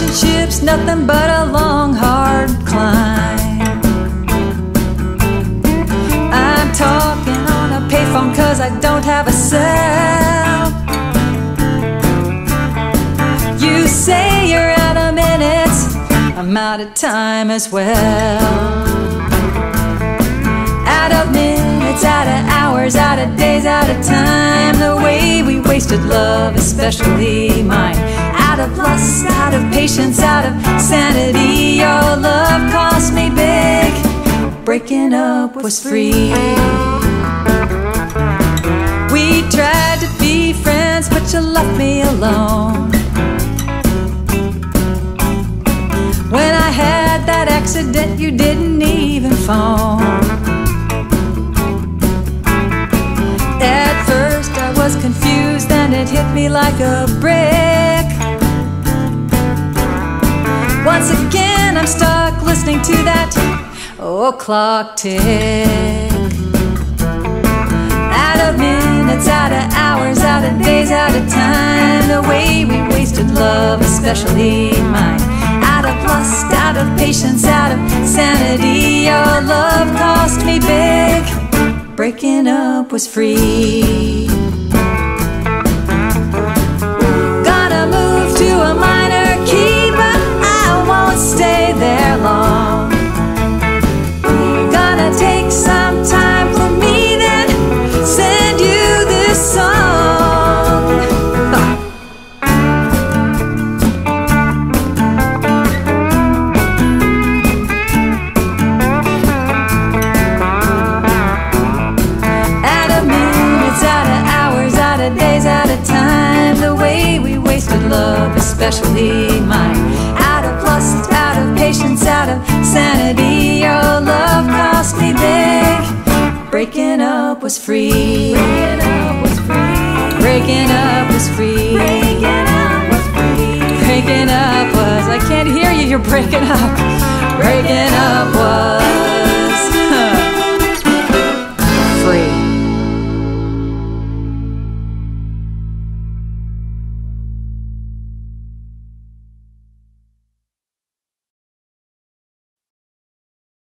relationship's nothing but a long, hard climb. I'm talking on a payphone 'cause I don't have a cell. You say you're out of minutes, I'm out of time as well. Out of minutes, out of hours, out of days, out of time. The way we wasted love, especially mine. Out of lust, out of patience, out of sanity. Your love cost me big. Breaking up was free. We tried to be friends, but you left me alone. When I had that accident, you didn't even phone. At first I was confused, and it hit me like a brick. Once again, I'm stuck listening to that clock tick. Out of minutes, out of hours, out of days, out of time. The way we wasted love, especially mine. Out of lust, out of patience, out of sanity. Your love cost me big. Breaking up was free. Gonna move to a minor key, stay there long. Gonna take some time for me, then send you this song. Out of minutes, out of hours, out of days, out of time. The way we wasted love, especially mine. Out of patience, out of sanity. Your love cost me big. Breaking up was free. Breaking up was free. Breaking up was free. Breaking up was. I can't hear you. You're breaking up. Breaking up was.